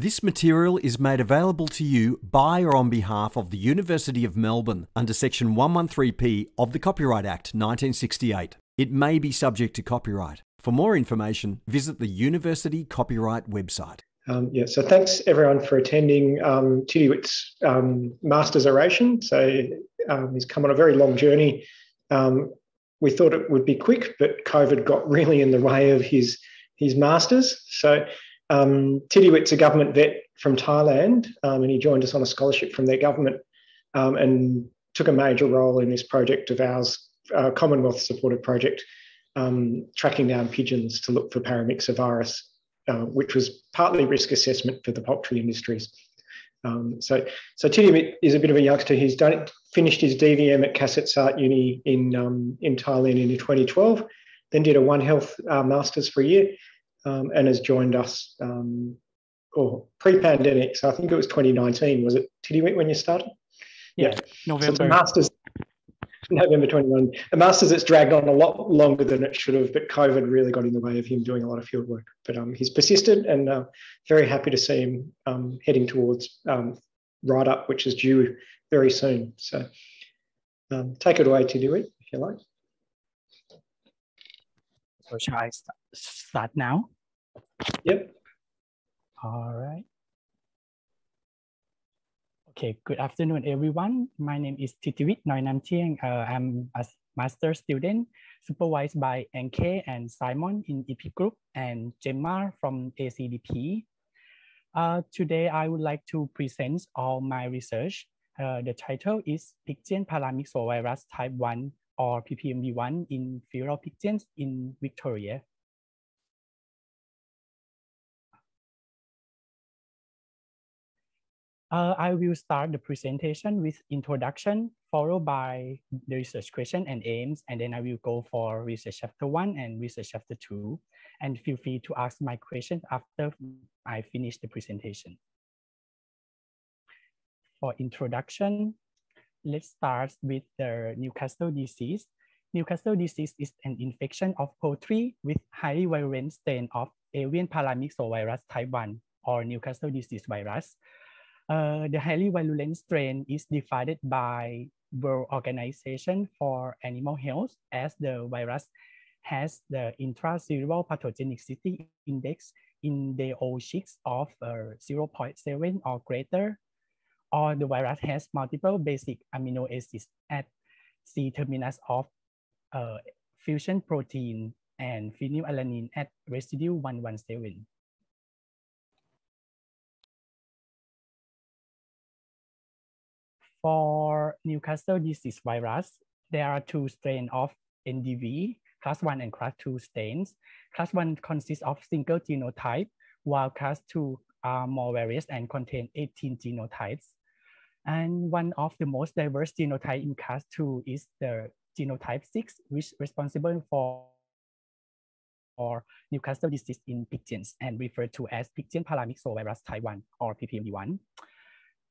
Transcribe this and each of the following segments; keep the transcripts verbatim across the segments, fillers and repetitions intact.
This material is made available to you by or on behalf of the University of Melbourne under Section one one three P of the Copyright Act nineteen sixty-eight. It may be subject to copyright. For more information, visit the University Copyright website. Um, yeah, so thanks everyone for attending um, Thitiwit's um, master's oration. So um, he's come on a very long journey. Um, we thought it would be quick, but COVID got really in the way of his, his master's. So um, Thitiwit's a government vet from Thailand, um, and he joined us on a scholarship from their government um, and took a major role in this project of ours, uh, Commonwealth-supported project, um, tracking down pigeons to look for paramyxovirus, Uh, which was partly risk assessment for the poultry industries. Um, so, so Thitiwit is a bit of a youngster. He's done, finished his D V M at Kasetsart Uni in um, in Thailand in twenty twelve, then did a One Health uh, Masters for a year, um, and has joined us um, or pre-pandemic. So I think it was twenty nineteen. Was it, Thitiwit, when you started? Yeah, November. So it's a Masters, November twenty-one. A master's that's dragged on a lot longer than it should have, but COVID really got in the way of him doing a lot of field work. But um, he's persisted, and uh, very happy to see him um, heading towards um, write-up, which is due very soon. So um, take it away, Thitiwit, if you like. So shall I start now? Yep. All right. Okay, good afternoon, everyone. My name is Thitiwit Noinamtieng. Uh, I'm a master student supervised by N K and Simon in E P Group and Gemma from A C D P. Uh, today, I would like to present all my research. Uh, the title is Pigeon Paramyxovirus Type one, or P P M V one, in feral pigeons in Victoria. Uh, I will start the presentation with introduction, followed by the research question and aims, and then I will go for research chapter one and research chapter two. And feel free to ask my questions after I finish the presentation. For introduction, let's start with the Newcastle disease. Newcastle disease is an infection of poultry with highly virulent strain of avian paramyxovirus type one, or Newcastle disease virus. Uh, the highly virulent strain is defined by World Organization for Animal Health as the virus has the intracellular pathogenicity index in day old chicks of uh, zero point seven or greater, or the virus has multiple basic amino acids at C terminus of uh, fusion protein and phenylalanine at residue one one seven. For Newcastle disease virus, there are two strains of N D V, class one and class two strains. Class one consists of single genotype, while class two are more various and contain eighteen genotypes. And one of the most diverse genotypes in class two is the genotype six, which is responsible for, for Newcastle disease in pigeons and referred to as pigeon paramyxovirus type one, or P P M V one.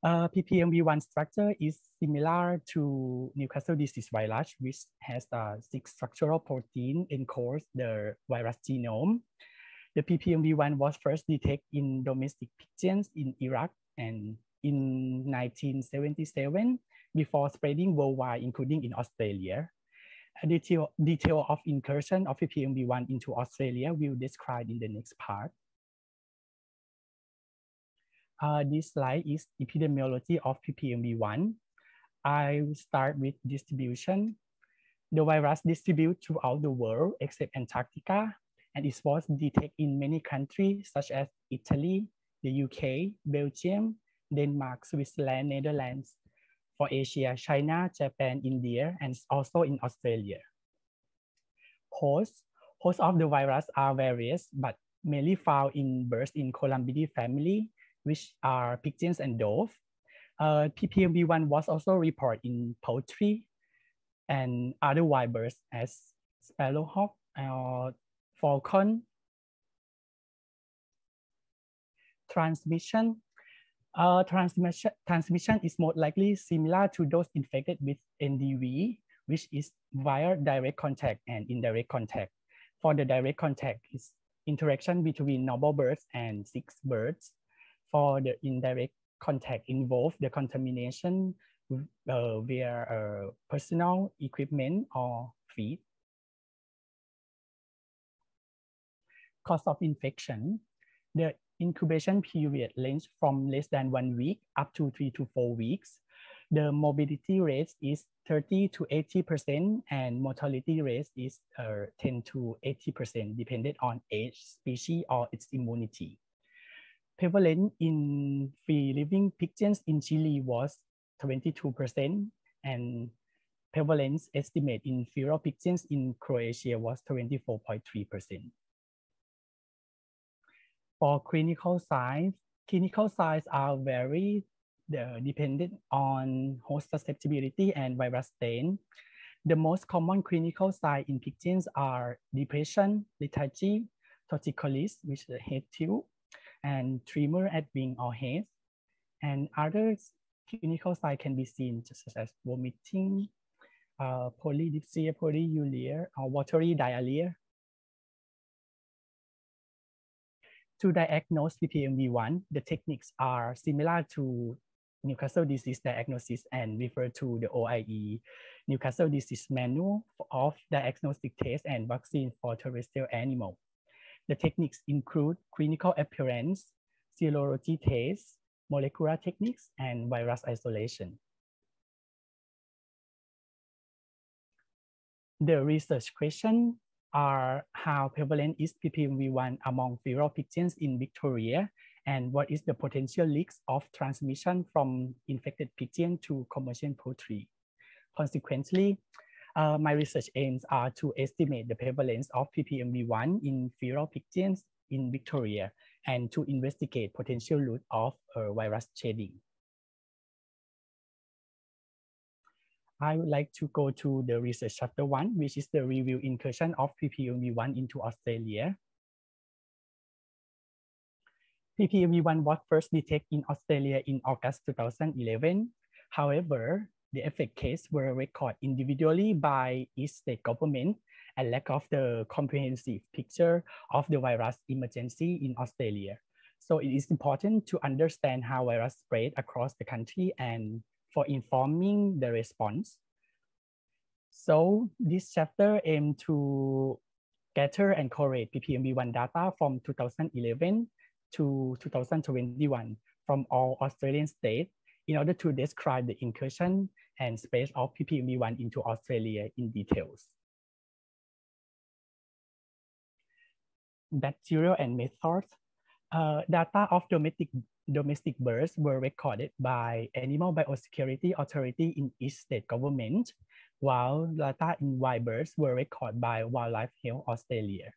Uh, P P M V one structure is similar to Newcastle disease virus, which has uh, six structural protein encodes the virus genome. The P P M V one was first detected in domestic pigeons in Iraq and in nineteen seventy-seven before spreading worldwide, including in Australia. A detail, detail of incursion of P P M V one into Australia will describe in the next part. Uh, this slide is epidemiology of P P M V one. I will start with distribution. The virus distributes throughout the world except Antarctica, and it was detected in many countries such as Italy, the U K, Belgium, Denmark, Switzerland, Netherlands, for Asia, China, Japan, India, and also in Australia. Hosts. Hosts of the virus are various, but mainly found in birds in Columbidae family, which are pigeons and dove. Uh, P P M V one was also reported in poultry and other wild birds as sparrowhawk, uh, falcon. Transmission. Uh, transmission. Transmission is most likely similar to those infected with N D V, which is via direct contact and indirect contact. For the direct contact, it's interaction between noble birds and sick birds. for the indirect contact involved the contamination uh, via uh, personal equipment or feed. Cause of infection. The incubation period ranges from less than one week up to three to four weeks. The morbidity rate is thirty to eighty percent and mortality rate is uh, ten to eighty percent dependent on age, species, or its immunity. Prevalence in free living pigeons in Chile was twenty-two percent and prevalence estimate in feral pigeons in Croatia was twenty-four point three percent. For clinical signs, clinical signs are very Uh, dependent on host susceptibility and virus stain. The most common clinical signs in pigeons are depression, lethargy, torticollis, which is a head tilt, and tremor at wing or head. And other clinical signs can be seen such as vomiting, uh, polydipsia, polyuria, or watery diarrhea. To diagnose P P M V one, the techniques are similar to Newcastle disease diagnosis and refer to the O I E Newcastle disease manual of diagnostic tests and vaccine for terrestrial animals. The techniques include clinical appearance, serology tests, molecular techniques, and virus isolation. The research question are how prevalent is P P M V one among feral pigeons in Victoria, and what is the potential risks of transmission from infected pigeon to commercial poultry. Consequently, uh, my research aims are to estimate the prevalence of P P M V one in feral pigeons in Victoria and to investigate potential route of uh, virus shedding. I would like to go to the research chapter one, which is the review incursion of P P M V one into Australia. P P M V one was first detected in Australia in August two thousand eleven. However, the affected cases were recorded individually by each state government and lack of the comprehensive picture of the virus emergency in Australia. So it is important to understand how virus spread across the country and for informing the response. So this chapter aimed to gather and collate P P M V one data from two thousand eleven to two thousand twenty-one from all Australian states in order to describe the incursion and spread of P P M V one into Australia in details. Bacterial and methods. Uh, data of domestic Domestic birds were recorded by Animal Biosecurity Authority in each state government, while data in wild birds were recorded by Wildlife Health Australia.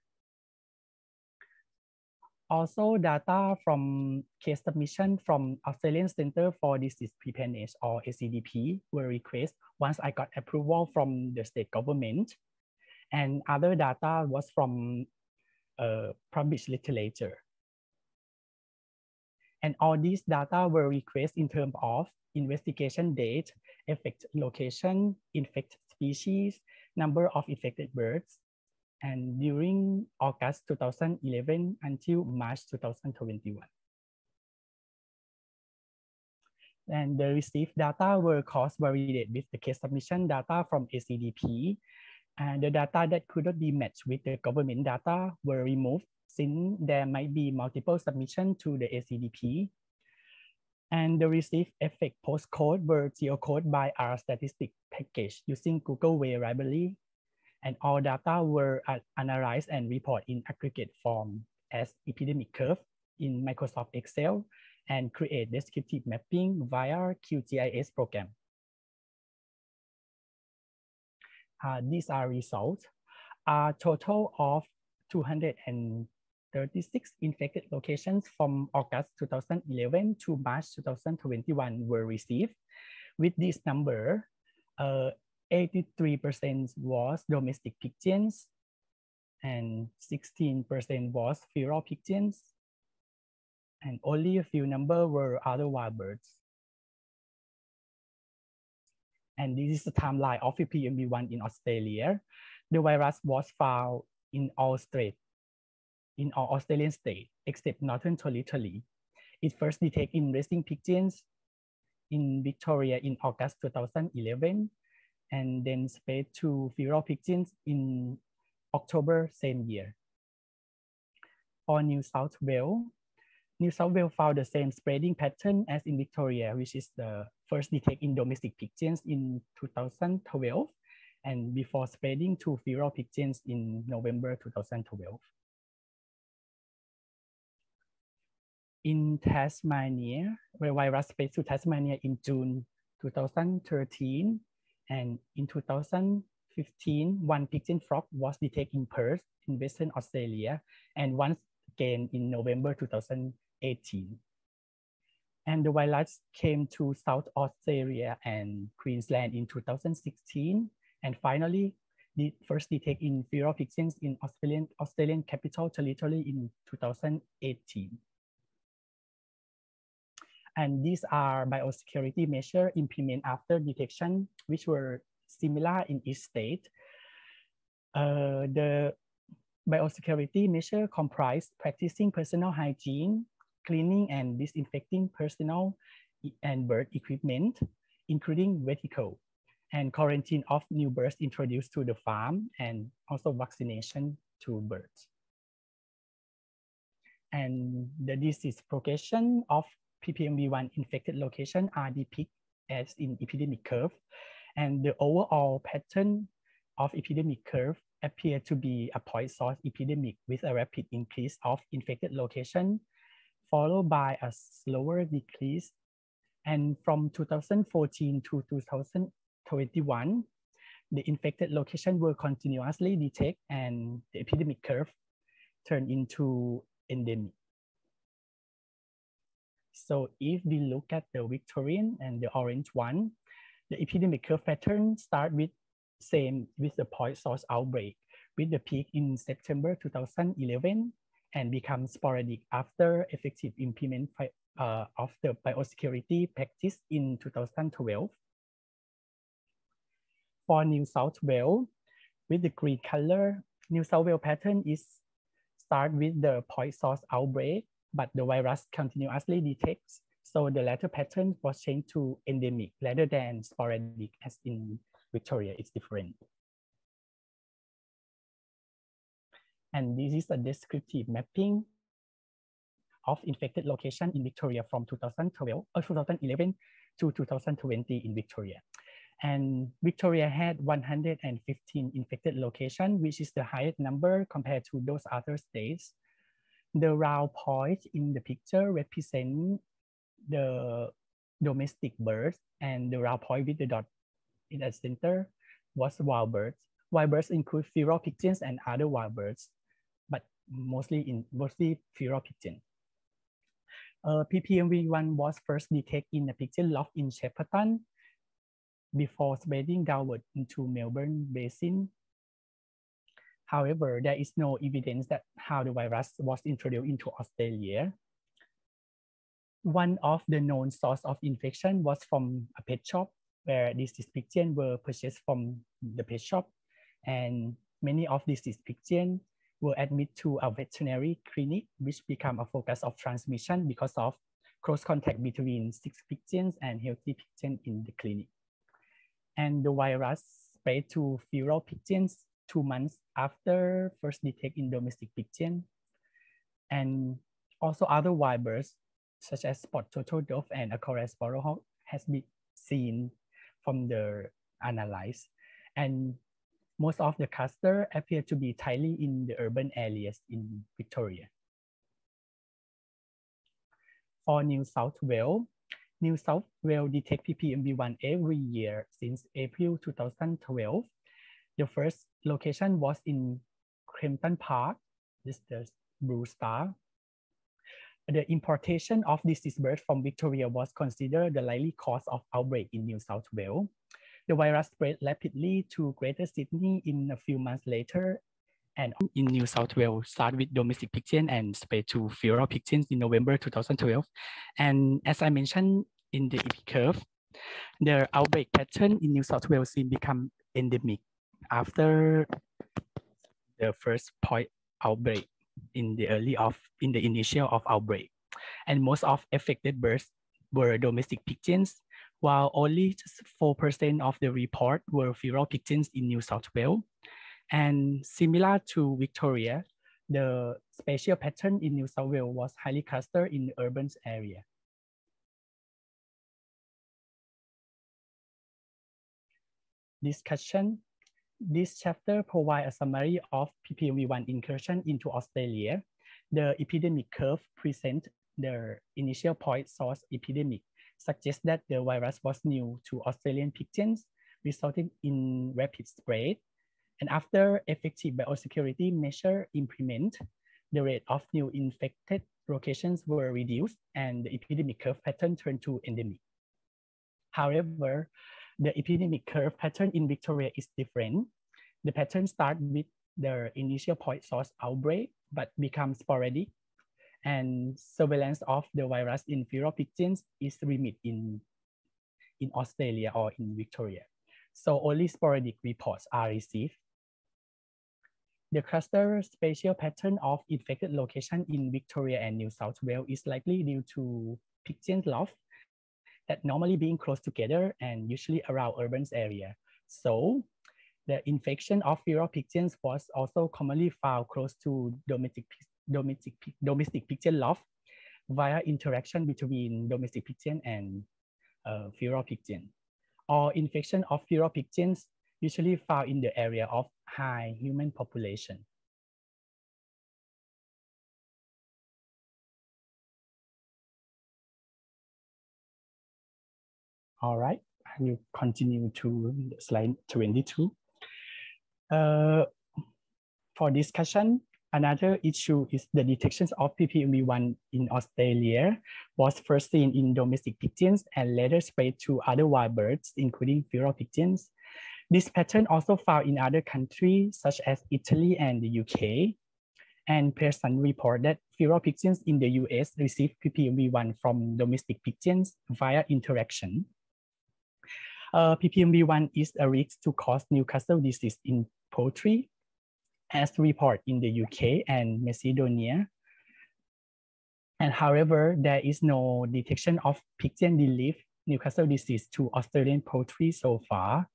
Also, data from case submission from Australian Center for Disease Preparedness or A C D P were requested once I got approval from the state government, and other data was from uh, published literature. And all these data were requested in terms of investigation date, effect location, infected species, number of infected birds, and during August two thousand eleven until March two thousand twenty-one. And the received data were cross-validated with the case submission data from A C D P, and the data that could not be matched with the government data were removed, since there might be multiple submissions to the A C D P. And the received effect postcode were geocoded by our statistic package using Google Way library. And all data were analyzed and reported in aggregate form as epidemic curve in Microsoft Excel and create descriptive mapping via Q G I S program. Uh, these are results. A total of two hundred thirty-six infected locations from August two thousand eleven to March two thousand twenty-one were received. With this number, eighty-three percent uh, was domestic pigeons and sixteen percent was feral pigeons, and only a few number were other wild birds. And this is the timeline of P P M V one in Australia. The virus was found in all states, in all Australian states except Northern Territory. It first detected in resting pigeons in Victoria in August two thousand eleven, and then spread to feral pigeons in October same year. For New South Wales, New South Wales found the same spreading pattern as in Victoria, which is the first detected in domestic pigeons in two thousand twelve, and before spreading to feral pigeons in November two thousand twelve. In Tasmania, where virus spread to Tasmania in June two thousand thirteen, and in two thousand fifteen, one pigeon frog was detected in Perth in Western Australia, and once again in November two thousand eighteen. And the wildlife came to South Australia and Queensland in two thousand sixteen, and finally, the first detected in feral pigeons in Australian, Australian Capital Territory in two thousand eighteen. And these are biosecurity measures implemented after detection, which were similar in each state. Uh, the biosecurity measure comprised practicing personal hygiene, cleaning and disinfecting personal and bird equipment, including vertical, and quarantine of new birds introduced to the farm, and also vaccination to birds. And the disease progression of P P M V one infected location are depicted as in epidemic curve, and the overall pattern of epidemic curve appear to be a point source epidemic with a rapid increase of infected location, followed by a slower decrease. And from two thousand fourteen to two thousand twenty-one, the infected location were continuously detected, and the epidemic curve turned into endemic. So if we look at the Victorian and the orange one, the epidemic curve pattern starts with same with the point source outbreak, with the peak in September two thousand eleven, and become sporadic after effective implement uh, of the biosecurity practice in two thousand twelve. For New South Wales, with the green color, New South Wales pattern is start with the point source outbreak, but the virus continuously detects. So the latter pattern was changed to endemic rather than sporadic, as in Victoria, it's different. And this is a descriptive mapping of infected location in Victoria from two thousand twelve, or two thousand eleven to two thousand twenty in Victoria. And Victoria had one hundred fifteen infected locations, which is the highest number compared to those other states. The round point in the picture represents the domestic birds, and the round point with the dot in the center was wild birds. Wild birds include feral pigeons and other wild birds, but mostly in mostly feral pigeons. Uh, P P M V one was first detected in a pigeon loft in Shepparton before spreading downward into Melbourne Basin. However, there is no evidence that how the virus was introduced into Australia. One of the known sources of infection was from a pet shop, where these pigeons were purchased from the pet shop, and many of these pigeons were admitted to a veterinary clinic, which became a focus of transmission because of close contact between sick pigeons and healthy pigeons in the clinic. And the virus spread to feral pigeons two months after first detect in domestic pigeons, and also other wild birds such as spot total dove and a corroboree hawk has been seen from the analyze, and most of the cluster appear to be tightly in the urban areas in Victoria. For New South Wales, New South Wales detect P P M V one every year since April two thousand twelve. The first location was in Crimpton Park, this the blue star. The importation of disease bird from Victoria was considered the likely cause of outbreak in New South Wales. The virus spread rapidly to Greater Sydney in a few months later, and in New South Wales started with domestic pigeons and spread to feral pigeons in November two thousand twelve. And as I mentioned in the E P curve, the outbreak pattern in New South Wales soon become endemic after the first point outbreak in the early of in the initial of outbreak. And most of affected birds were domestic pigeons, while only just four percent of the report were feral pigeons in New South Wales. And similar to Victoria, the spatial pattern in New South Wales was highly clustered in the urban area. Discussion. This chapter provides a summary of P P M V one incursion into Australia. The epidemic curve presents the initial point source epidemic, suggests that the virus was new to Australian pigeons, resulting in rapid spread. And after effective biosecurity measure implement, the rate of new infected locations were reduced and the epidemic curve pattern turned to endemic. However, the epidemic curve pattern in Victoria is different. The pattern starts with the initial point source outbreak, but becomes sporadic, and surveillance of the virus in feral pigeons is limited in, in Australia or in Victoria. So only sporadic reports are received. The cluster spatial pattern of infected location in Victoria and New South Wales is likely due to pigeon loft that normally being close together and usually around urban area. So the infection of feral pigeons was also commonly found close to domestic, domestic, domestic pigeon loft via interaction between domestic pigeon and uh, feral pigeon. Or infection of feral pigeons usually found in the area of high human population. All right, I will continue to slide twenty-two. Uh, for discussion, another issue is the detections of P P M V one in Australia was first seen in domestic pigeons and later spread to other wild birds, including feral pigeons. This pattern also found in other countries such as Italy and the U K. And Pearson reported that feral pigeons in the U S received P P M V one from domestic pigeons via interaction. Uh, P P M V one is a risk to cause Newcastle disease in poultry, as reported in the U K and Macedonia. And however, there is no detection of pigeon-derived Newcastle disease to Australian poultry so far.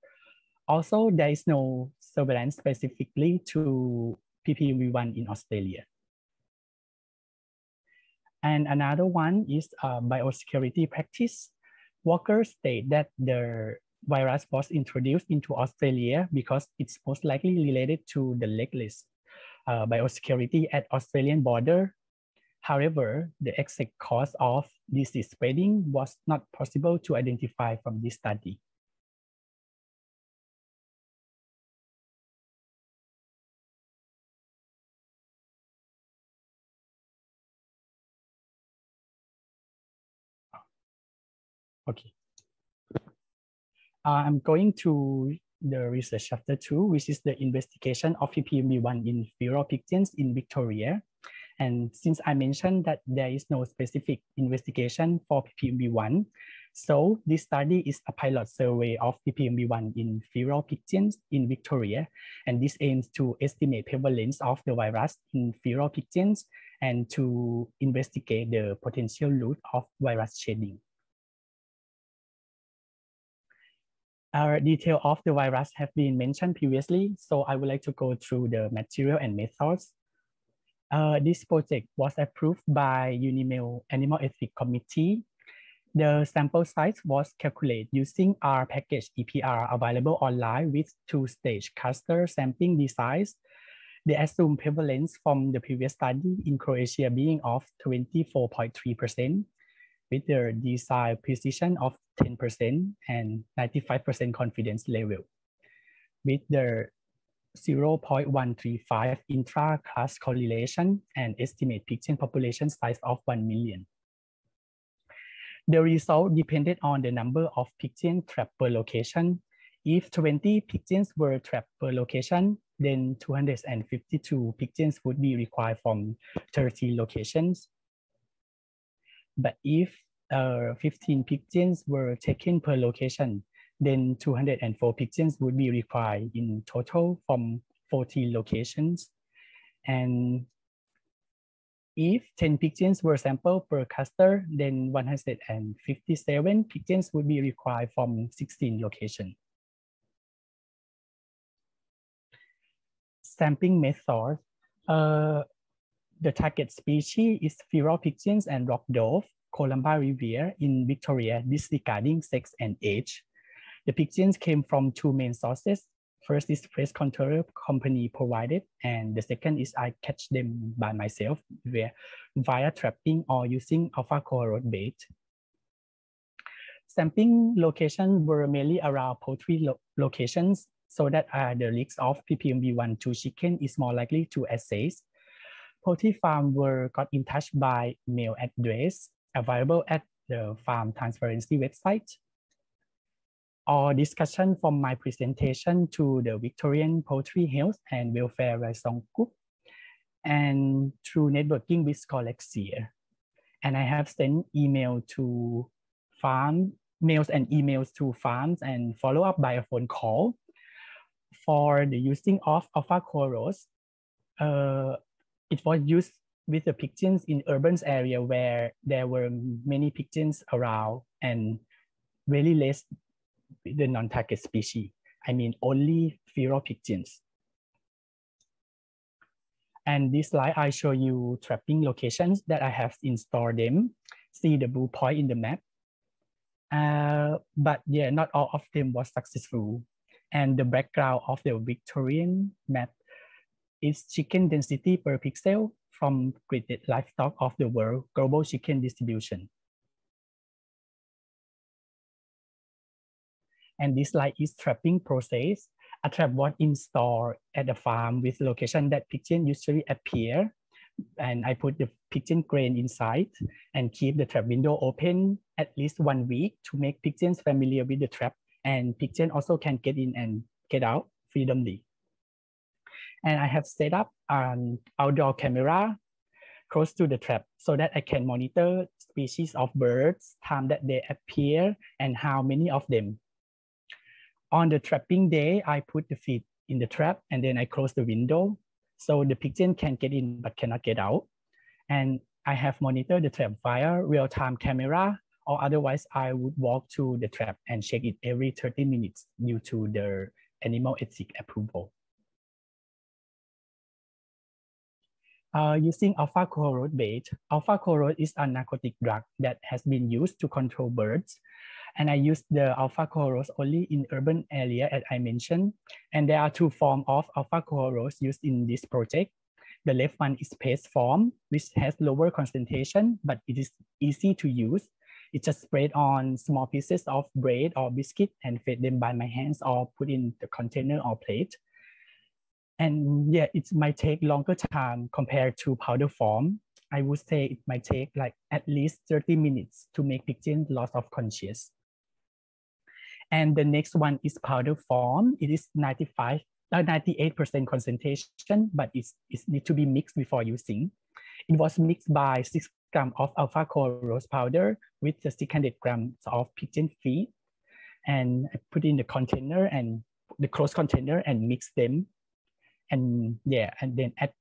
Also, there is no surveillance specifically to P P M V one in Australia. And another one is uh, biosecurity practice. Workers state that the virus was introduced into Australia because it's most likely related to the legless uh, biosecurity at Australian border. However, the exact cause of disease spreading was not possible to identify from this study. Okay. Uh, I'm going to the research chapter two, which is the investigation of P P M V one in feral pigeons in Victoria. And since I mentioned that there is no specific investigation for P P M V one, so this study is a pilot survey of P P M V one in feral pigeons in Victoria. And this aims to estimate prevalence of the virus in feral pigeons and to investigate the potential route of virus shedding. Our detail of the virus have been mentioned previously, so I would like to go through the material and methods. Uh, this project was approved by Unimelb Animal Ethics Committee. The sample size was calculated using our package E P R available online with two-stage cluster sampling designs. The assumed prevalence from the previous study in Croatia being of twenty-four point three percent. with the desired precision of ten percent and ninety-five percent confidence level, with the zero point one three five intra-class correlation and estimate pigeon population size of one million. The result depended on the number of pigeons trapped per location. If twenty pigeons were trapped per location, then two hundred fifty-two pigeons would be required from thirty locations. But if uh, fifteen pigeons were taken per location, then two hundred four pigeons would be required in total from forty locations. And If ten pigeons were sampled per cluster, then one hundred fifty-seven pigeons would be required from sixteen locations. Sampling method. Uh, the target species is feral pigeons and rock dove, Columbidae revere in Victoria, disregarding sex and age. The pigeons came from two main sources. First is pest control company provided, and the second is I catch them by myself via, via trapping or using alpha-chloralose bait. Sampling locations were mainly around poultry lo locations, so that uh, the risk of P P M V one two chicken is more likely to assess. Poultry farms were got in touch by mail address available at the farm transparency website. Our discussion from my presentation to the Victorian Poultry Health and Welfare Liaison Group and through networking with colleagues here. And I have sent email to farm, mails and emails to farms and follow up by a phone call. For the using of alpha-chloralose, uh, it was used with the pigeons in urban area where there were many pigeons around and really less the non-target species. I mean, only feral pigeons. And this slide, I show you trapping locations that I have installed them. See the blue point in the map. Uh, but yeah, not all of them was successful. And the background of the Victorian map is chicken density per pixel from graded livestock of the world, global chicken distribution. And this slide is trapping process. A trap was installed at the farm with location that pigeon usually appear. And I put the pigeon grain inside and keep the trap window open at least one week to make pigeons familiar with the trap, and pigeon also can get in and get out freely. And I have set up an outdoor camera close to the trap so that I can monitor species of birds, time that they appear, and how many of them. On the trapping day, I put the feed in the trap and then I close the window so the pigeon can get in but cannot get out. And I have monitored the trap via real-time camera, or otherwise I would walk to the trap and check it every thirty minutes due to the animal ethics approval. Uh, using alpha-chloralose bait. Alpha-chloralose is a narcotic drug that has been used to control birds. And I use the alpha-chloralose only in urban area, as I mentioned. And there are two forms of alpha-chloralose used in this project. The left one is paste form, which has lower concentration, but it is easy to use. It's just spread on small pieces of bread or biscuit and feed them by my hands or put in the container or plate. And yeah, it might take longer time compared to powder form. I would say it might take like at least thirty minutes to make pigeons loss of conscious. And the next one is powder form. It is ninety-five, ninety-eight percent concentration, but it's, it needs to be mixed before using. It was mixed by six grams of alpha-chloralose powder with the six hundred grams of pigeon feed. And I put in the container and the closed container and mix them. And yeah, and then add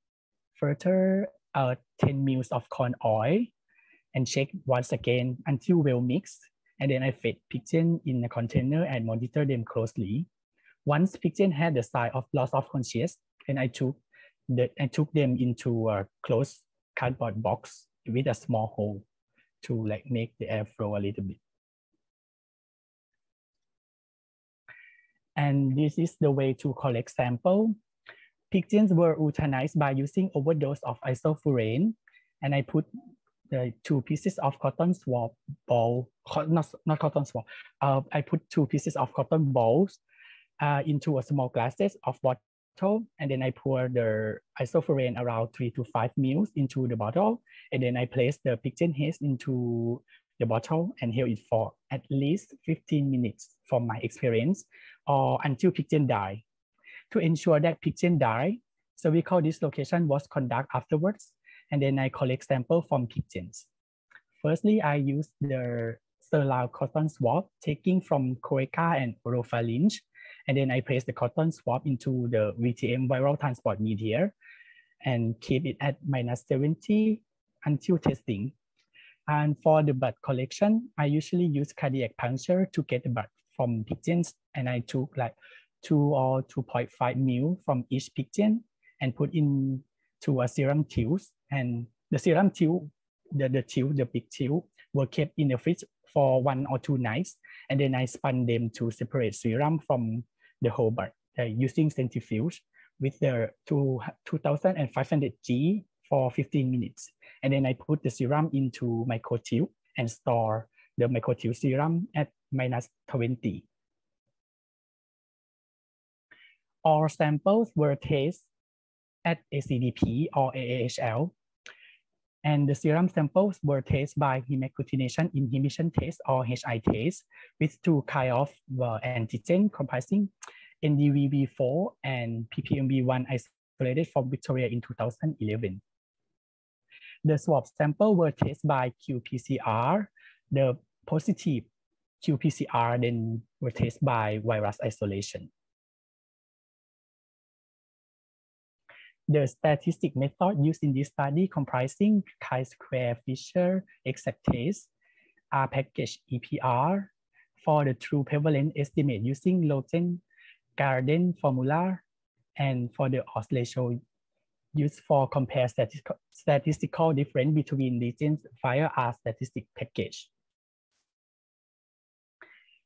further uh, ten mils of corn oil and shake once again until well mixed. And then I fed pigeon in a container and monitor them closely. Once pigeon had the sign of loss of consciousness, and I took the I took them into a closed cardboard box with a small hole to like make the air flow a little bit. And this is the way to collect sample. Pigeons were euthanized by using overdose of isoflurane, and I put the two pieces of cotton swab ball, not, not cotton swab, uh, I put two pieces of cotton balls uh, into a small glasses of bottle, and then I pour the isoflurane around three to five mils into the bottle, and then I place the pigeon heads into the bottle and held it for at least fifteen minutes from my experience, or until pigeon die. To ensure that pigeon die, cervical dislocation was conducted afterwards, and then I collect sample from pigeons. Firstly, I use the sterile cotton swab, taking from cloaca and oropharynx, and then I place the cotton swab into the V T M viral transport media and keep it at minus seventy until testing. And for the blood collection, I usually use cardiac puncture to get the blood from pigeons, and I took like two or two point five milliliters from each pigeon and put in to a serum tube. And the serum tube, the, the tube, the big tube, were kept in the fridge for one or two nights, and then I spun them to separate serum from the whole blood uh, using centrifuge with the two thousand five hundred G for fifteen minutes. And then I put the serum into microtube and store the microtube serum at minus twenty. All samples were tested at A C D P or A A H L. And the serum samples were tested by hemagglutinin inhibition test or H I test with two kinds of uh, antigen comprising N D V B four and P P M V one isolated from Victoria in two thousand eleven. The swab sample were tested by Q P C R. The positive Q P C R then were tested by virus isolation. The statistic method used in this study comprising chi-square Fisher exact test, R package E P R for the true prevalence estimate using Logan Garden formula, and for the odds ratio used for compare statistical, statistical difference between regions via R statistic package.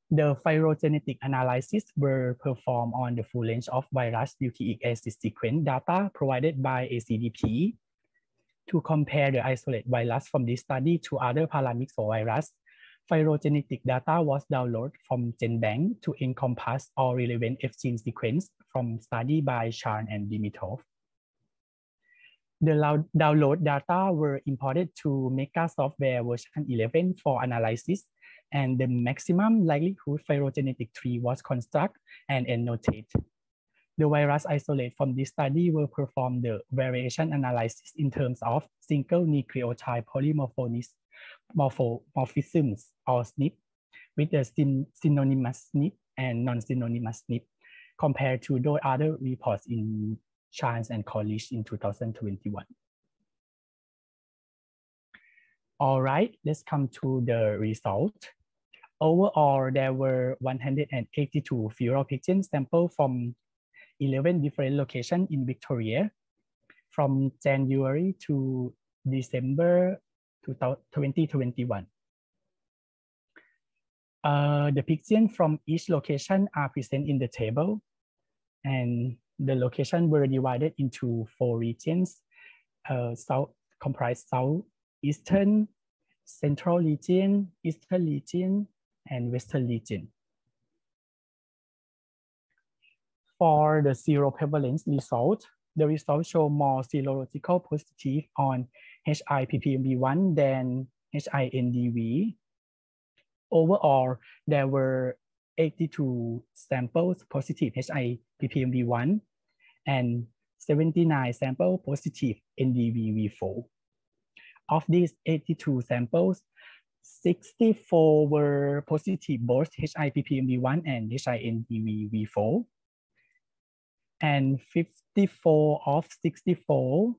The phylogenetic analysis were performed on the full range of virus nucleic acid sequence data provided by A C D P to compare the isolate virus from this study to other paramyxovirus. Phylogenetic data was downloaded from GenBank to encompass all relevant F gene sequence from study by Chan and Dimitrov. The download data were imported to Mega Software version eleven for analysis, and the maximum likelihood phylogenetic tree was constructed and annotated. The virus isolate from this study will perform the variation analysis in terms of single nucleotide polymorphisms or S N P with the synonymous S N P and non-synonymous S N P compared to those other reports in Chance and College in two thousand twenty-one. All right, let's come to the result. Overall, there were one hundred eighty-two feral pigeon samples from eleven different locations in Victoria from January to December twenty twenty-one. Uh, the pigeons from each location are present in the table, and the locations were divided into four regions, uh, south, comprised southeastern, central region, eastern region, and western region. For the zero prevalence result, the results show more serological positive on H I P P M V one than H I N D V. Overall, there were eighty-two samples positive H I P P M V one and seventy-nine samples positive N D V V four. Of these eighty-two samples, sixty-four were positive both H I P P M V one and H I N D V V four, and fifty-four of sixty-four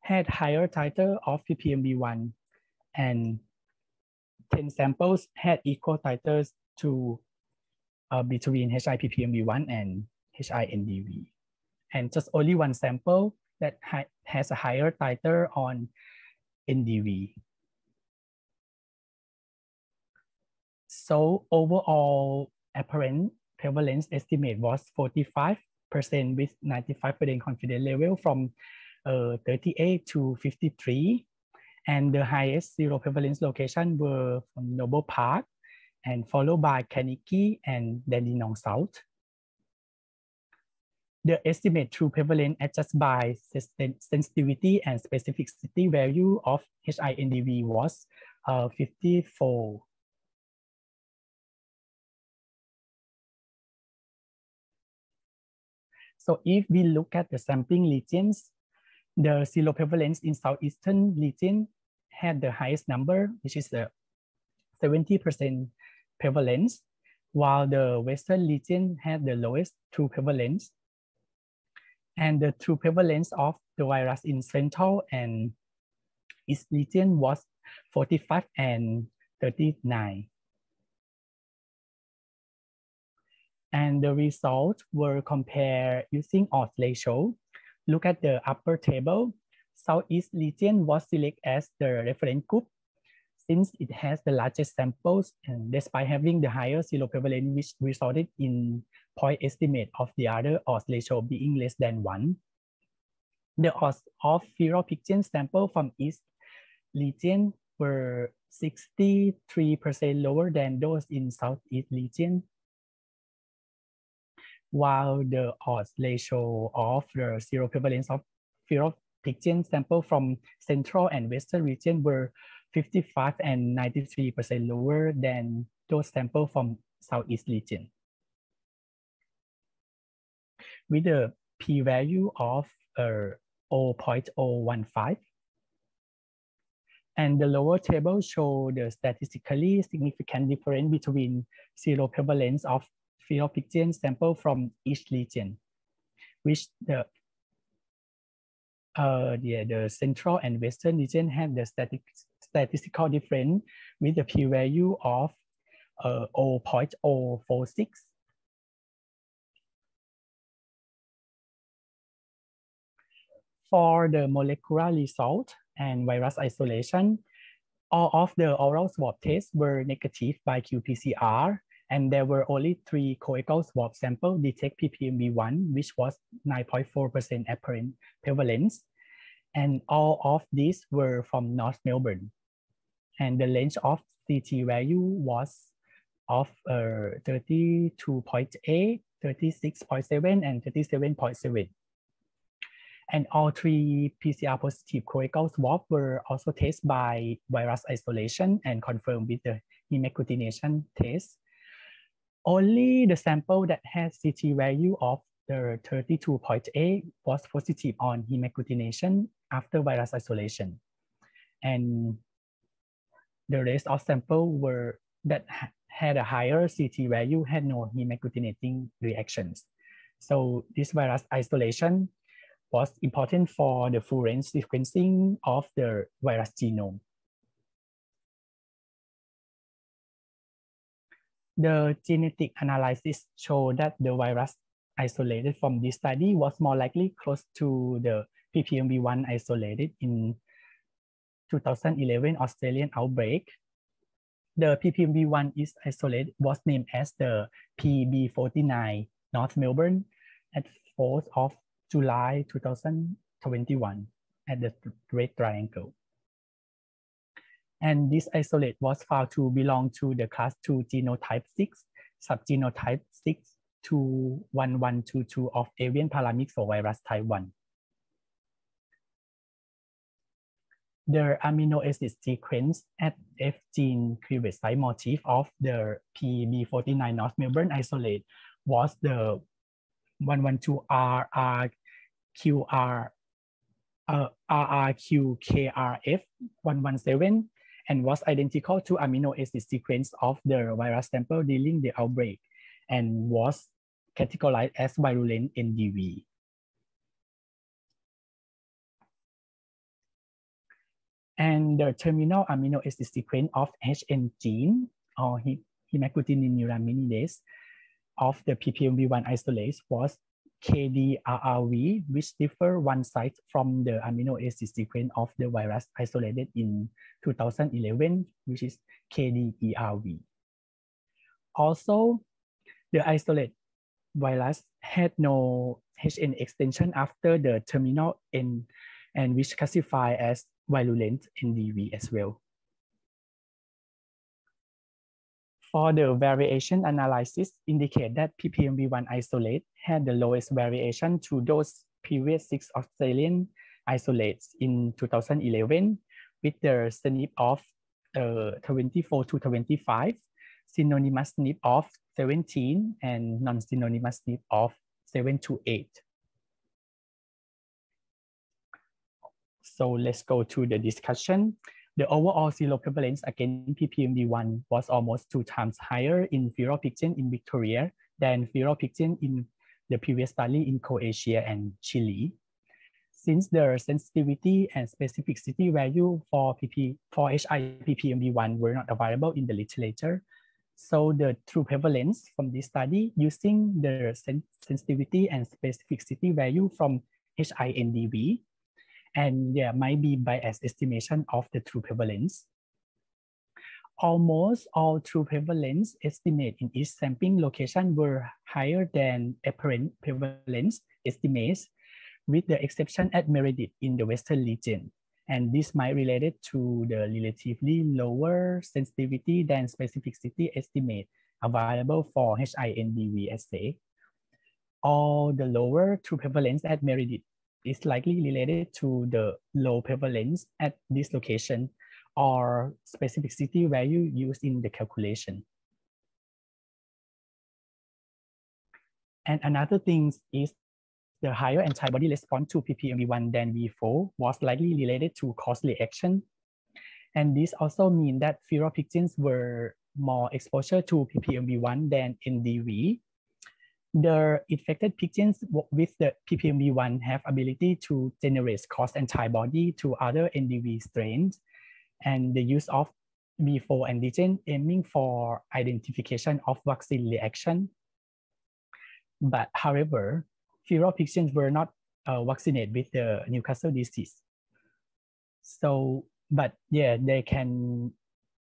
had higher titer of P P M V one, and ten samples had equal titers to uh, between H I P P M V one and H I N D V, and just only one sample that ha has a higher titer on N D V. So overall apparent prevalence estimate was forty-five percent with ninety-five percent confidence level from uh, thirty-eight to fifty-three. And the highest zero prevalence location were from Noble Park and followed by Kaniki and Dandenong South. The estimate true prevalence adjusted by sensitivity and specificity value of H I N D V was uh, fifty-four. So if we look at the sampling regions, the zero prevalence in southeastern region had the highest number, which is the seventy percent prevalence, while the western region had the lowest true prevalence. And the true prevalence of the virus in central and Its median was forty-five and thirty-nine. And the results were compared using odds ratio. Look at the upper table. Southeast region was selected as the reference group since it has the largest samples and despite having the higher seroprevalence, which resulted in point estimate of the other odds ratio being less than one. The odds of feral pigeon sample from East region were sixty-three percent lower than those in Southeast region, while the odds ratio of the seroprevalence of feral pigeon sample from Central and Western region were fifty-five and ninety-three percent lower than those sample from Southeast region. With a p-value of uh, zero point zero one five. And the lower table shows the statistically significant difference between seroprevalence of feral pigeon sample from each region, which the Uh, yeah, the Central and Western region had the static, statistical difference with the p-value of uh, zero point zero four six. For the molecular result and virus isolation, all of the oral swab tests were negative by q P C R, and there were only three co-equal swab samples detect P P M V one, which was nine point four percent apparent prevalence. And all of these were from North Melbourne. And the range of C T value was of uh, thirty-two point eight, thirty-six point seven, and thirty-seven point seven. And all three P C R positive co-equal swabs were also tested by virus isolation and confirmed with the hemagglutinin test. Only the sample that has C T value of the thirty-two point eight was positive on hemagglutination after virus isolation. And the rest of sample were that had a higher C T value had no hemagglutinating reactions. So this virus isolation was important for the full range sequencing of the virus genome. The genetic analysis showed that the virus isolated from this study was more likely close to the P P M V one isolated in two thousand eleven Australian outbreak. The P P M V one is isolated was named as the P B forty-nine North Melbourne at fourth of July two thousand twenty-one at the Red Triangle. And this isolate was found to belong to the class two genotype six, subgenotype six to eleven twenty-two of avian paramyxovirus type one. The amino acid sequence at F gene cleavage site motif of the P B forty-nine North Melbourne isolate was the one twelve R R Q R R R R Q K R F one seventeen. And was identical to amino acid sequence of the virus sample during the outbreak and was categorized as virulent N D V. And the terminal amino acid sequence of H N gene or hemagglutinin neuraminidase of the P P M V one isolate was K D R R V, which differ one site from the amino acid sequence of the virus isolated in two thousand eleven, which is K D E R V. Also, the isolate virus had no H N extension after the terminal N, and which classified as virulent N D V as well. For the variation analysis indicate that P P M V one isolate had the lowest variation to those previous six Australian isolates in two thousand eleven with the S N P of uh, twenty-four to twenty-five, synonymous S N P of seventeen, and non-synonymous S N P of seven to eight. So let's go to the discussion. The overall seroprevalence against P P M V one was almost two times higher in feral pigeon in Victoria than feral pigeon in the previous study in Croatia and Chile. since their sensitivity and specificity value for P P, for H I P P M D one were not available in the literature, so the true prevalence from this study using the sen sensitivity and specificity value from H I N D V, and there might be bias estimation of the true prevalence. Almost all true prevalence estimates in each sampling location were higher than apparent prevalence estimates, with the exception at Meredith in the Western region. And this might relate to the relatively lower sensitivity than specificity estimate available for H I N D V assay. All the lower true prevalence at Meredith is likely related to the low prevalence at this location or specificity value used in the calculation. And another thing is the higher antibody response to P P M D one than V four was likely related to cause reaction. And this also means that feral pigeons were more exposure to P P M D one than N D V. The infected pigeons with the P P M D one have ability to generate cross antibody to other N D V strains, and the use of V four antigen aiming for identification of vaccine reaction. But however, feral pigeons were not uh, vaccinated with the Newcastle disease. So, but yeah, they can,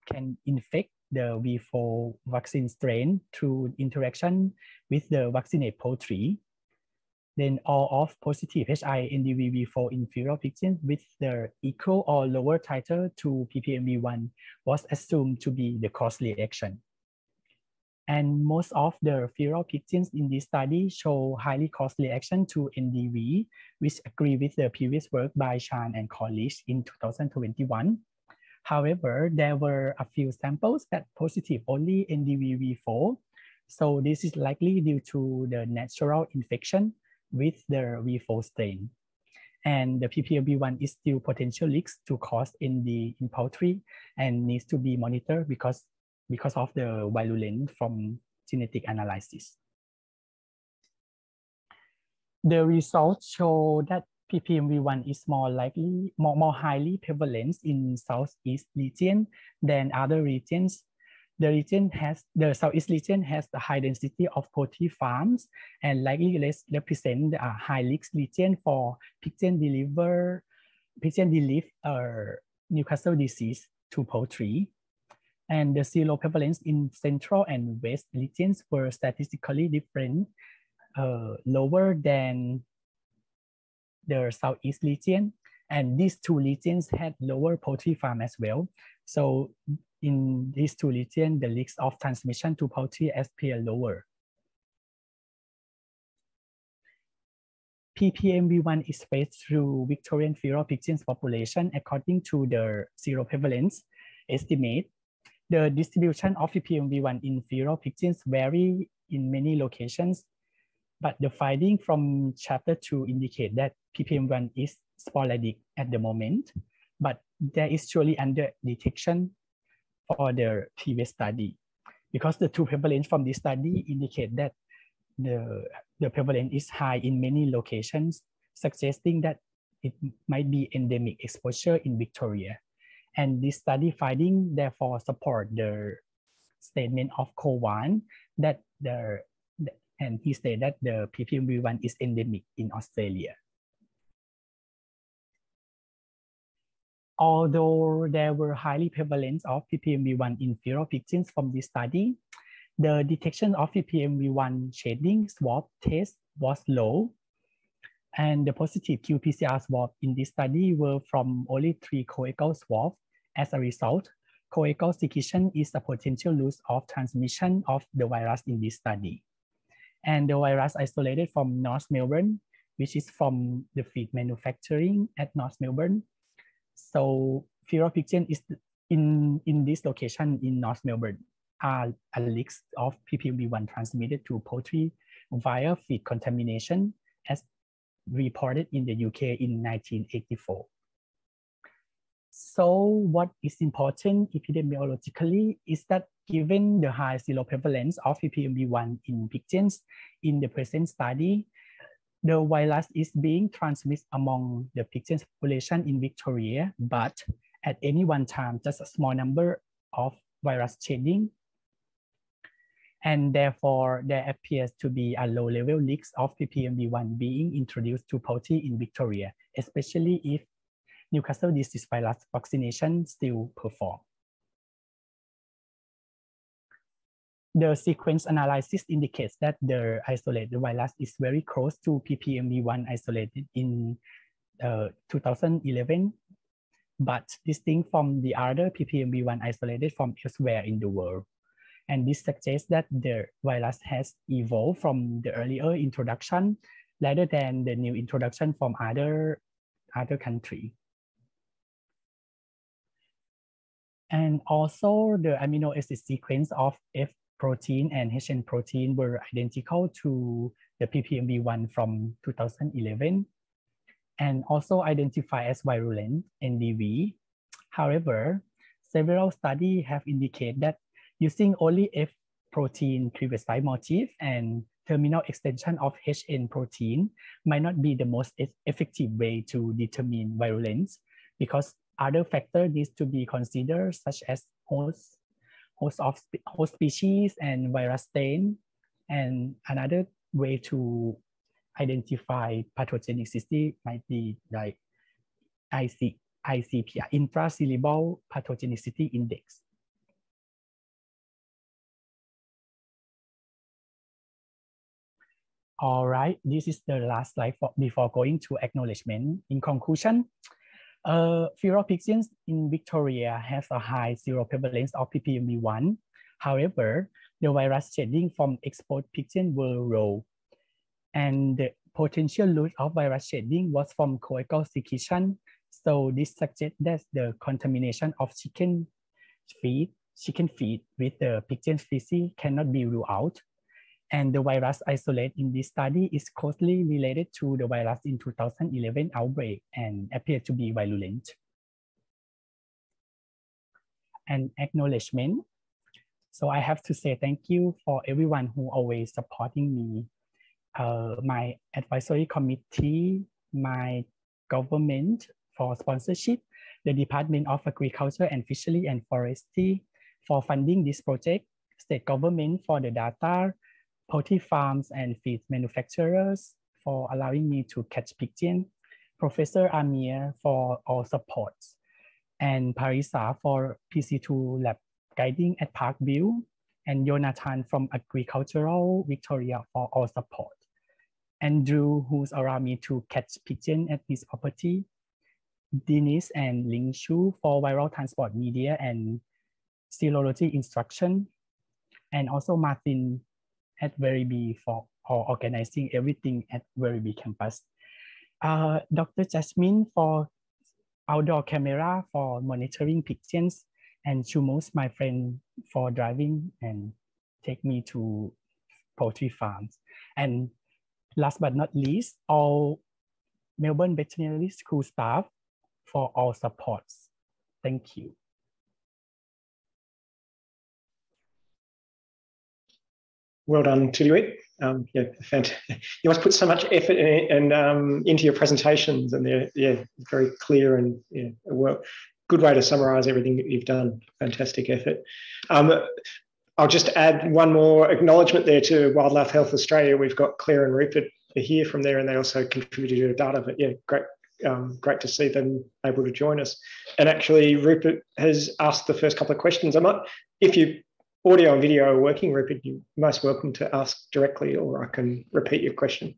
can infect the V four vaccine strain through interaction with the vaccinated poultry. Then all of positive H I N D V V four in feral pigeons with the equal or lower titer to P P M V one was assumed to be the cause reaction. And most of the feral pigeons in this study show highly cause reaction to N D V, which agree with the previous work by Chan and colleagues in two thousand twenty-one. However, there were a few samples that positive only N D V V four. So this is likely due to the natural infection with the V four strain. And the P P M V one is still potential leaks to cause N D in poultry and needs to be monitored because because of the virulence from genetic analysis. The results show that P P M V one is more likely, more, more highly prevalent in Southeast region than other regions. The region has, the Southeast region has the high density of poultry farms and likely less represent a high leaks region for pigeon deliver, pigeon deliver uh, Newcastle disease to poultry. And the zero prevalence in central and west regions were statistically different, uh, lower than the southeast region. And these two regions had lower poultry farm as well. So in these two regions, the leaks of transmission to poultry appear lower. P P M V one is spread through Victorian feral pigeons population according to the zero prevalence estimate. The distribution of P P M V one in feral pigeons vary in many locations, but the finding from chapter two indicate that P P M V one is sporadic at the moment, but there is surely under detection for the previous study, because the true prevalence from this study indicate that the, the prevalence is high in many locations, suggesting that it might be endemic exposure in Victoria. And this study finding therefore support the statement of Kowan that the, and he said that the P P M V one is endemic in Australia. Although there were highly prevalence of P P M V one in feral pigeons from this study, the detection of P P M V one shedding swab test was low. And the positive Q P C R swab in this study were from only three coagual swabs. As a result, coagual secretion is a potential loss of transmission of the virus in this study. And the virus isolated from North Melbourne, which is from the feed manufacturing at North Melbourne. So feral pigeon is in, in this location in North Melbourne are a leaks of P P M V one transmitted to poultry via feed contamination, as reported in the U K in nineteen eighty-four. So what is important epidemiologically is that given the high zero prevalence of P P M V one in pigeons in the present study, the virus is being transmitted among the pigeon population in Victoria, but at any one time, just a small number of virus shedding. And therefore, there appears to be a low-level leaks of P P M V one being introduced to poultry in Victoria, especially if Newcastle disease virus vaccination still perform. The sequence analysis indicates that the isolated virus is very close to P P M V one isolated in uh, two thousand eleven, but distinct from the other P P M V one isolated from elsewhere in the world. And this suggests that the virus has evolved from the earlier introduction rather than the new introduction from other, other countries. And also the amino acid sequence of F protein and H N protein were identical to the P P M V one from two thousand eleven and also identified as virulent N D V. However, several studies have indicated that using only F protein cleavage-site motif and terminal extension of H N protein might not be the most effective way to determine virulence because other factors need to be considered, such as host, host, of, host species and virus strain. And another way to identify pathogenicity might be like I C, I C P R, intracerebral pathogenicity index. All right, this is the last slide for, before going to acknowledgement. In conclusion, uh, feral pigeons in Victoria has a high seroprevalence of P P M V one. However, the virus shedding from export pigeons were low. And the potential route of virus shedding was from coagular secretion. So this suggests that the contamination of chicken feed, chicken feed with the pigeon feces cannot be ruled out. And the virus isolate in this study is closely related to the virus in two thousand eleven outbreak and appear to be virulent. And acknowledgement. So I have to say thank you for everyone who always supporting me, uh, my advisory committee, my government for sponsorship, the Department of Agriculture and Fishery and Forestry for funding this project, state government for the data, poultry farms and feed manufacturers for allowing me to catch pigeon, Professor Amir for all supports, and Parisa for P C two lab guiding at Parkview, and Jonathan from Agricultural Victoria for all support, Andrew who's allowed me to catch pigeon at this property, Denise and Ling Shu for viral transport media and serology instruction, and also Martin at Werribee for, for organizing everything at Werribee campus. Uh, Doctor Jasmine for outdoor camera for monitoring pigeons, and Chumos, my friend, for driving and take me to poultry farms. And last but not least, all Melbourne Veterinary School staff for all supports. Thank you. Well done, Thitiwit. Um, yeah, you must put so much effort in it and um, into your presentations, and they're yeah, very clear and yeah, well, good way to summarise everything that you've done. Fantastic effort. Um, I'll just add one more acknowledgement there to Wildlife Health Australia. We've got Claire and Rupert here from there, and they also contributed to data. But yeah, great, um, great to see them able to join us. And actually, Rupert has asked the first couple of questions. I might, if you. Audio and video are working, Rupert, you're most welcome to ask directly, or I can repeat your question.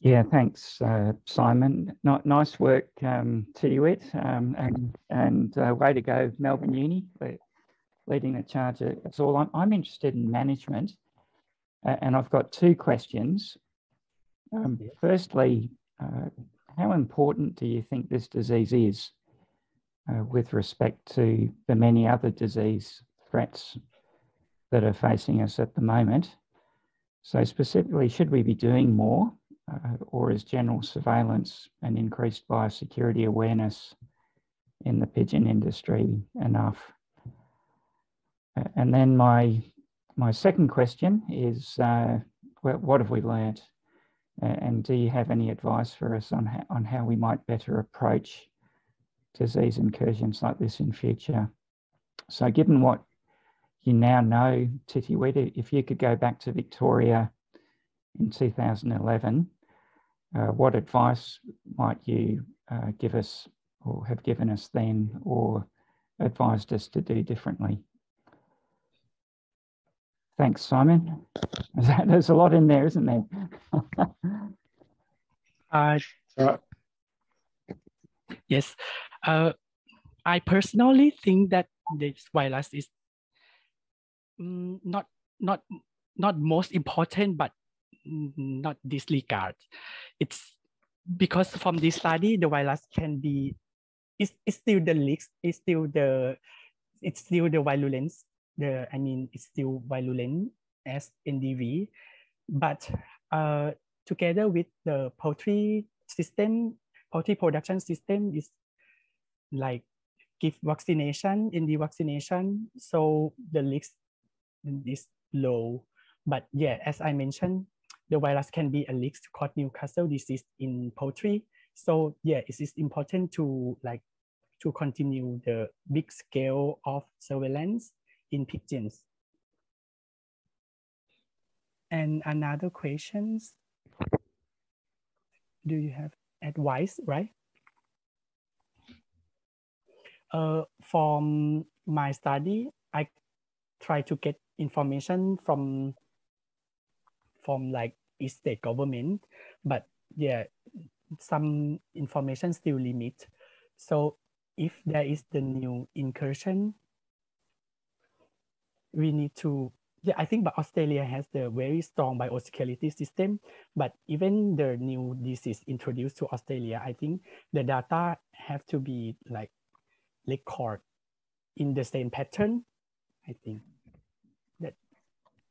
Yeah, thanks, uh, Simon. Not, nice work, um, Thitiwit, um, and, and uh, way to go, Melbourne Uni, leading the charge. That's all. I'm, I'm interested in management, uh, and I've got two questions. Um, firstly, uh, how important do you think this disease is Uh, with respect to the many other disease threats that are facing us at the moment? So specifically, should we be doing more, uh, or is general surveillance and increased biosecurity awareness in the pigeon industry enough? Uh, and then my, my second question is, uh, what have we learnt And do you have any advice for us on how, on how we might better approach disease incursions like this in future? So given what you now know, Thitiwit, if you could go back to Victoria in two thousand eleven, uh, what advice might you uh, give us or have given us then, or advised us to do differently? Thanks, Simon. There's a lot in there, isn't there? uh, uh, yes. Uh, I personally think that this virus is mm, not, not, not most important, but not disregarded. It's because from this study, the virus can be, it's, it's still the leaks, it's still the, it's still the virulence. The, I mean, it's still virulent as N D V, but uh, together with the poultry system, poultry production system is like give vaccination, N D V vaccination, so the risk is low. But yeah, as I mentioned, the virus can be a risk to cause Newcastle disease in poultry. So yeah, it is important to like to continue the big scale of surveillance in pigeons. And another questions, do you have advice, right? Uh, from my study, I try to get information from from like East state government, but yeah, some information still limit. So if there is the new incursion, we need to, yeah, I think but Australia has the very strong biosecurity system, but even the new disease introduced to Australia, I think the data have to be like recorded in the same pattern. I think that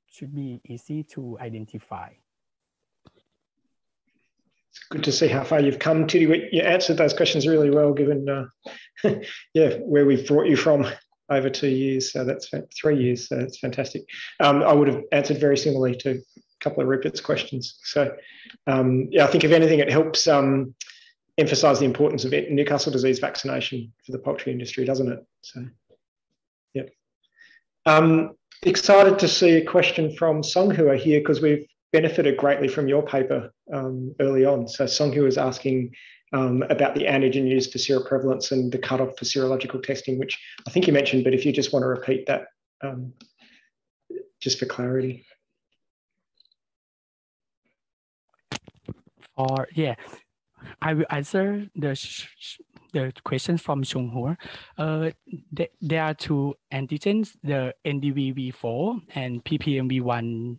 should be easy to identify. It's good to see how far you've come, Thitiwit. You answered those questions really well, given uh, yeah, where we've brought you from. Over two years, so that's three years, so that's fantastic. Um, I would have answered very similarly to a couple of Rupert's questions. So, um, yeah, I think if anything, it helps um, emphasise the importance of Newcastle disease vaccination for the poultry industry, doesn't it? So, yep. Um, excited to see a question from Songhua here, because we've benefited greatly from your paper um, early on. So Songhua is asking Um, about the antigen used for seroprevalence and the cutoff for serological testing, which I think you mentioned, but if you just want to repeat that, um, just for clarity. Or yeah, I will answer the the question from Songhua. Uh, th there are two antigens: the N D V V four and P P M V one.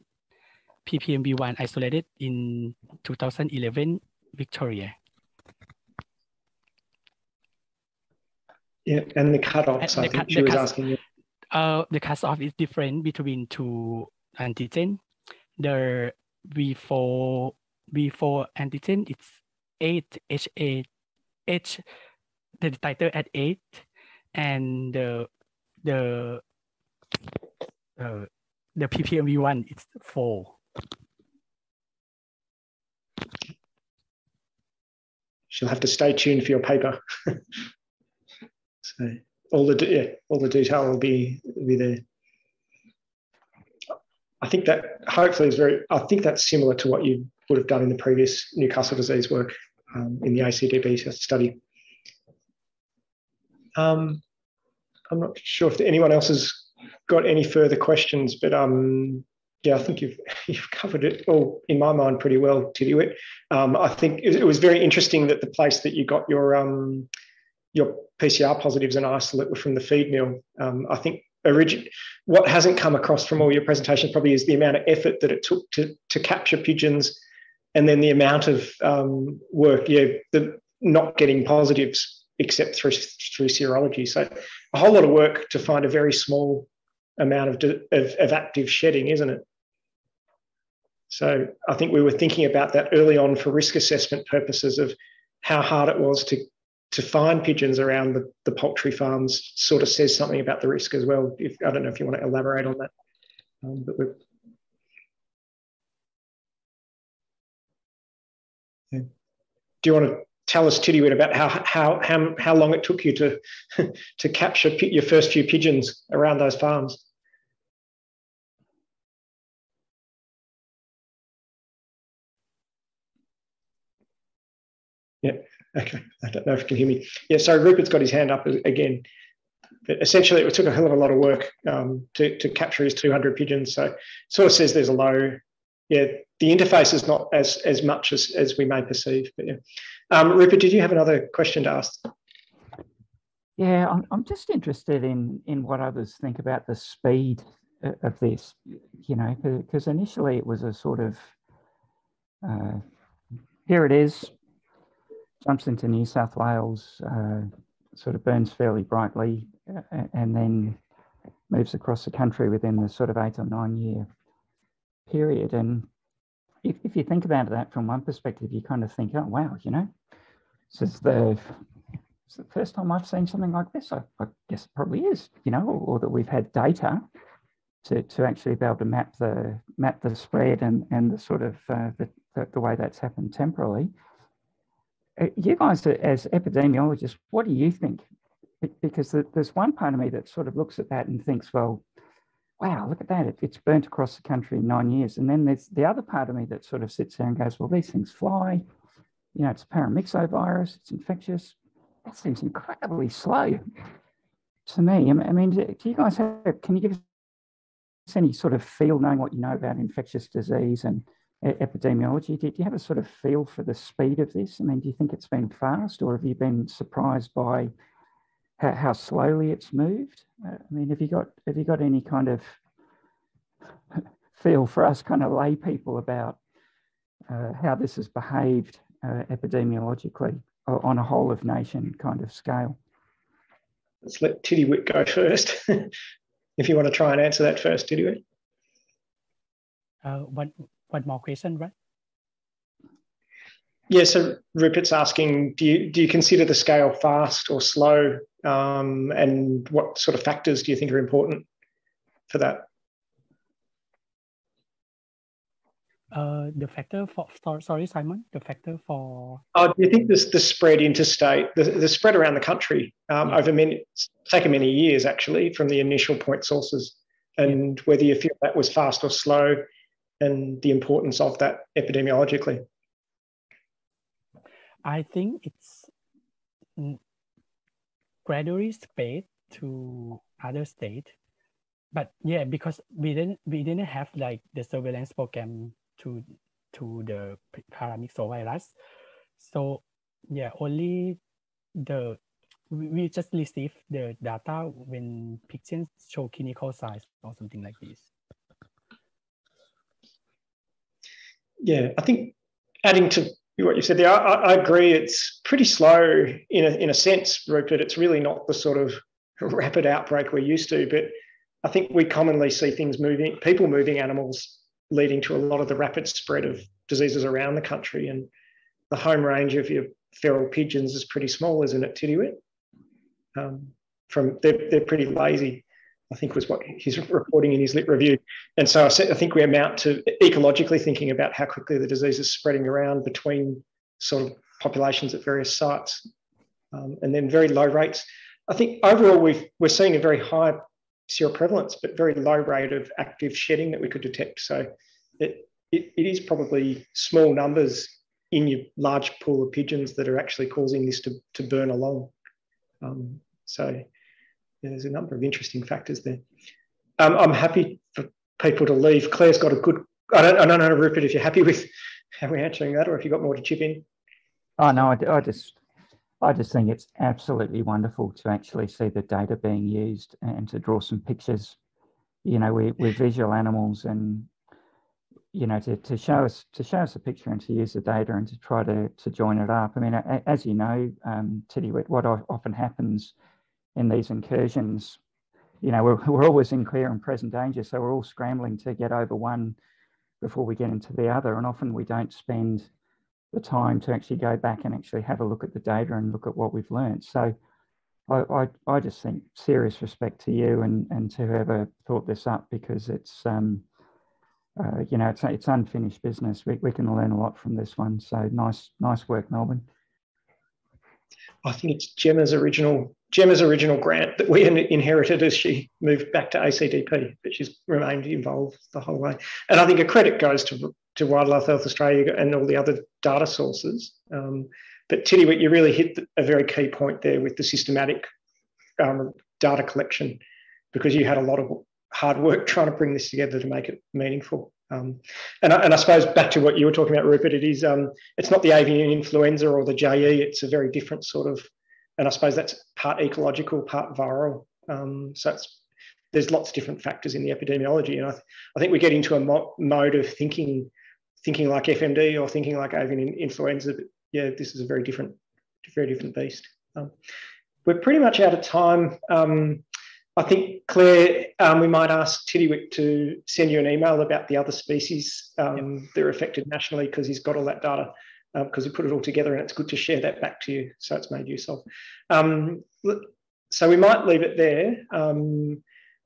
P P M V one isolated in two thousand eleven, Victoria. Yeah, and the cutoffs, I think she was asking you. Uh, the cutoff is different between two antigen. The V four V four antigen, it's eight H eight H, the titer at eight, and the the uh, the P P M V one it's four. She'll have to stay tuned for your paper. So all the yeah, all the detail will be be there. I think that hopefully is very. I think that's similar to what you would have done in the previous Newcastle disease work um, in the A C D B study. Um, I'm not sure if anyone else has got any further questions, but um, yeah, I think you've you've covered it all in my mind pretty well, Thitiwit. Um, I think it, it was very interesting that the place that you got your um, your P C R positives and isolate were from the feed mill. Um, I think origin, what hasn't come across from all your presentations probably is the amount of effort that it took to, to capture pigeons, and then the amount of um, work, yeah, the not getting positives except through, through serology. So a whole lot of work to find a very small amount of, of, of active shedding, isn't it? So I think we were thinking about that early on for risk assessment purposes of how hard it was to to find pigeons around the, the poultry farms sort of says something about the risk as well. If, I don't know if you want to elaborate on that. Um, but we're... do you want to tell us, Thitiwit, about how how how how long it took you to to capture your first few pigeons around those farms? Yeah. Okay. I don't know if you can hear me. Yeah. Sorry, Rupert's got his hand up again. But essentially, it took a hell of a lot of work um, to to capture his two hundred pigeons. So, it sort of says there's a low. Yeah, the interface is not as as much as as we may perceive. But yeah, um, Rupert, did you have another question to ask? Yeah, I'm I'm just interested in in what others think about the speed of this. You know, because initially it was a sort of uh, here it is, jumps into New South Wales, uh, sort of burns fairly brightly, and then moves across the country within the sort of eight or nine year period. And if, if you think about that from one perspective, you kind of think, oh wow, you know, this is the, it's the first time I've seen something like this. I, I guess it probably is, you know, or, or that we've had data to, to actually be able to map the map the spread and and the sort of uh, the, the, the way that's happened temporally. Uh, you guys, as epidemiologists, what do you think? Because there's one part of me that sort of looks at that and thinks, well, wow, look at that. It, it's burnt across the country in nine years. And then there's the other part of me that sort of sits there and goes, well, these things fly. You know, it's a paramyxovirus, it's infectious. That seems incredibly slow to me. I mean, do you guys have, can you give us any sort of feel, knowing what you know about infectious disease and epidemiology? Do you have a sort of feel for the speed of this? I mean, do you think it's been fast, or have you been surprised by how slowly it's moved? I mean, have you got have you got any kind of feel for us kind of lay people about uh, how this has behaved uh, epidemiologically on a whole of nation kind of scale? Let's let Thitiwit go first. If you want to try and answer that first, Thitiwit. Uh, one, one more question, right? Yeah, so Rupert's asking, do you, do you consider the scale fast or slow? Um, and what sort of factors do you think are important for that? Uh, the factor for, for, sorry, Simon, the factor for... Oh, do you think this, the spread interstate, the, the spread around the country um, yeah. over many, taken many years actually from the initial point sources, and yeah. whether you feel that was fast or slow and the importance of that epidemiologically? I think it's gradually spread to other states, but yeah, because we didn't we didn't have like the surveillance program to to the paramyxovirus, so yeah, only the we just receive the data when pigeons show clinical signs or something like this. Yeah, I think adding to what you said there, I, I agree. It's pretty slow in a, in a sense, Rupert. It's really not the sort of rapid outbreak we're used to, but I think we commonly see things moving, people moving animals, leading to a lot of the rapid spread of diseases around the country. And the home range of your feral pigeons is pretty small, isn't it, Thitiwit? Um, from they're, they're pretty lazy, I think was what he's reporting in his lit review. And so I think we amount to ecologically thinking about how quickly the disease is spreading around between sort of populations at various sites, um, and then very low rates. I think overall we've, we're seeing a very high seroprevalence, but very low rate of active shedding that we could detect. So it, it, it is probably small numbers in your large pool of pigeons that are actually causing this to, to burn along. Um, so... There's a number of interesting factors there. Um, I'm happy for people to leave. Claire's got a good... I don't, I don't know, Rupert, if you're happy with how we're answering that, or if you've got more to chip in. Oh, no, I, I, just, I just think it's absolutely wonderful to actually see the data being used and to draw some pictures. You know, we, we're visual animals, and, you know, to, to, show us, to show us a picture and to use the data and to try to, to join it up. I mean, as you know, um, Thitiwit, what often happens in these incursions, you know, we're, we're always in clear and present danger, so we're all scrambling to get over one before we get into the other, and often we don't spend the time to actually go back and actually have a look at the data and look at what we've learned. So I, I, I just think serious respect to you and, and to whoever thought this up, because it's, um, uh, you know, it's it's unfinished business. We, we can learn a lot from this one. So nice, nice work, Melbourne. I think it's Gemma's original Gemma's original grant that we inherited as she moved back to A C D P, but she's remained involved the whole way. And I think a credit goes to, to Wildlife Health Australia and all the other data sources. Um, but Thitiwit, you really hit a very key point there with the systematic um, data collection, because you had a lot of hard work trying to bring this together to make it meaningful. Um, and, I, and I suppose back to what you were talking about, Rupert, it is, um, it's not the avian influenza or the J E, it's a very different sort of, and I suppose that's part ecological, part viral. Um, so it's, there's lots of different factors in the epidemiology. And I, th I think we get into a mo mode of thinking, thinking like F M D or thinking like avian influenza, but yeah, this is a very different, very different beast. Um, we're pretty much out of time. Um, I think, Claire, um, we might ask Thitiwit to send you an email about the other species um, yep. that are affected nationally, because he's got all that data, because um, we put it all together, and it's good to share that back to you, so it's made use of. Um, so we might leave it there. Um,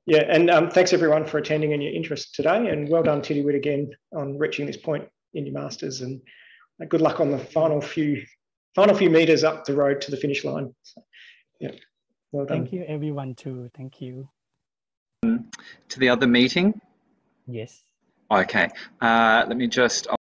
yeah, and um, thanks everyone for attending and your interest today, and well done, Thitiwit, again on reaching this point in your masters, and good luck on the final few, final few metres up the road to the finish line. So, yeah. Well done. Thank you, everyone, too. Thank you. Um, to the other meeting? Yes. Okay. Uh, let me just...